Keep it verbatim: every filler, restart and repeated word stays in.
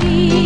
kembali.